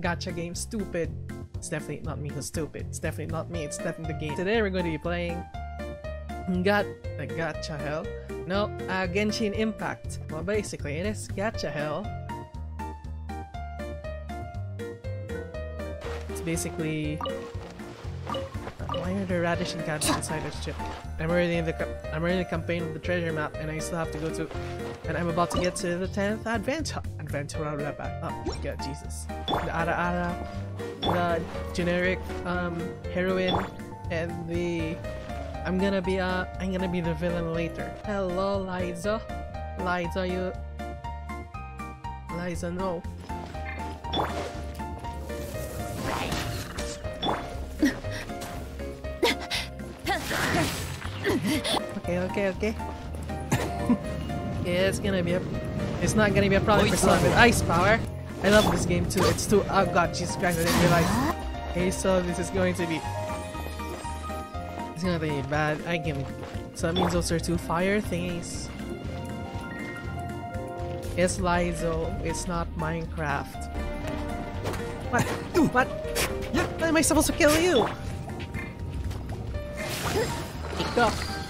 gacha game stupid. It's definitely not me who's stupid. It's definitely not me. It's definitely the game. Today we're going to be playing gacha hell. No, Genshin Impact. Well, basically it is gacha hell. It's basically why are there radish and cabbage inside this ship? I'm already in the campaign with the treasure map, and I still have to go to. And I'm about to get to the 10th adventure. I'll be right back. Oh my god, Jesus! The the generic heroine, and the I'm gonna be the villain later. Hello, Liza. Liza, you. Liza, no. Okay. Yeah, it's not gonna be a problem for someone with ice power. I love this game too. It's too. Oh god, Jesus Christ! I didn't realize. Okay, so this is going to be. It's gonna be bad. I can. So that means those are two fire thingies. It's Lizo. It's not Minecraft. What? What? How am I supposed to kill you?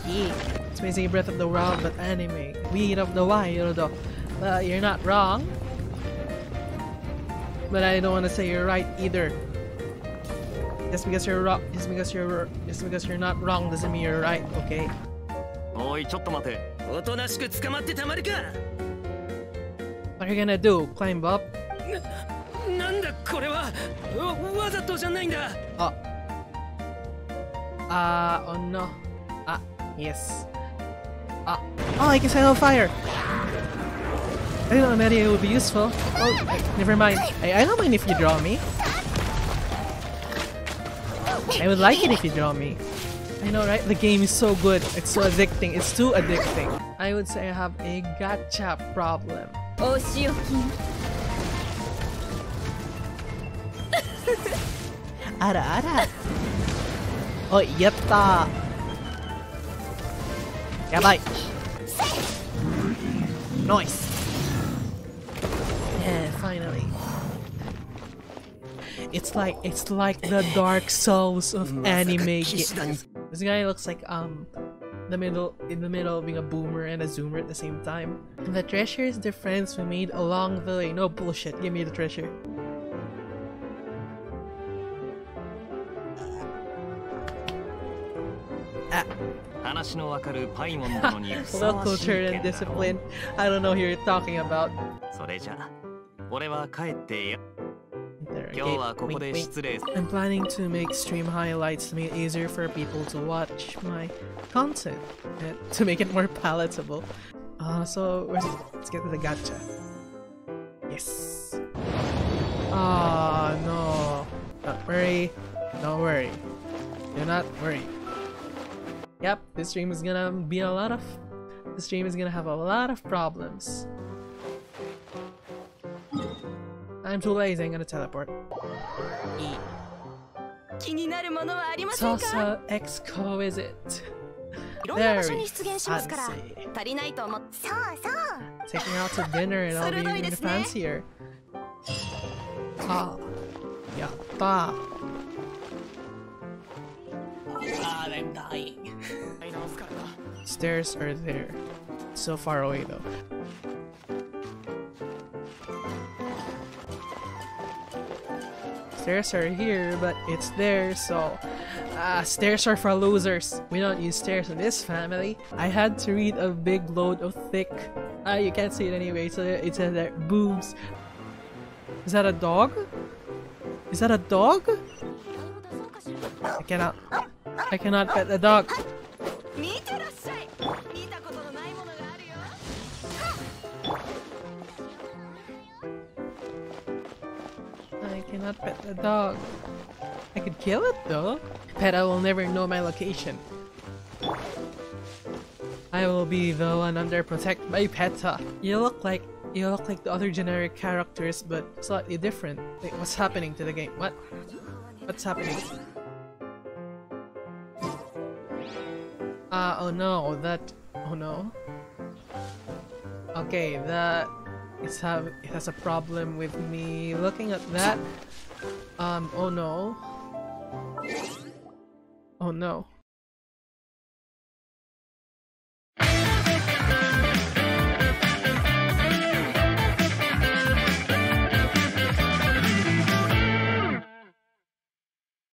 It's basically Breath of the Wild but anime. Weed of the Wild. You're not wrong, but I don't want to say you're right either. Just because you're wrong, just because you're not wrong doesn't mean you're right. Okay. What are you gonna do? Climb up? Oh. Oh no. Ah, yes. Ah. Oh, I can set on fire! I didn't know that it would be useful. Oh, never mind. I don't mind if you draw me. I would like it if you draw me. I know, right? The game is so good. It's so addicting. It's too addicting. I would say I have a gacha problem. Oh, Shiokin. Ara. Oh, yatta! Yabai! Nice! Yeah, finally. It's like the Dark Souls of anime games. This guy looks like in the middle being a boomer and a zoomer at the same time. And the treasure is the friends we made along the way. No bullshit, give me the treasure. So cultured and disciplined. I don't know who you're talking about. I'm planning to make stream highlights to make it easier for people to watch my content and to make it more palatable. Let's get to the gacha. Yes. Oh no. Don't worry. Don't worry. Do not worry. Yep, this stream is gonna have a lot of problems. I'm too lazy, I'm gonna teleport. So, exquisite. There we fancy. Take me out to dinner and I'll be even fancier. Ah, yatta. God, I'm dying. Stairs are there. So far away though. Stairs are here, but it's there, so... stairs are for losers. We don't use stairs in this family. I had to read a big load of thick... you can't see it anyway, so it says there. Boobs. Is that a dog? Is that a dog? I cannot pet the dog. I cannot pet the dog. I could kill it though. Pet, I will never know my location. I will be the one under protect my peta. You look like the other generic characters, but slightly different. Like, what's happening to the game? What? What's happening? Oh no, that... Oh no. Okay, that... it has a problem with me looking at that. Oh no. Oh no.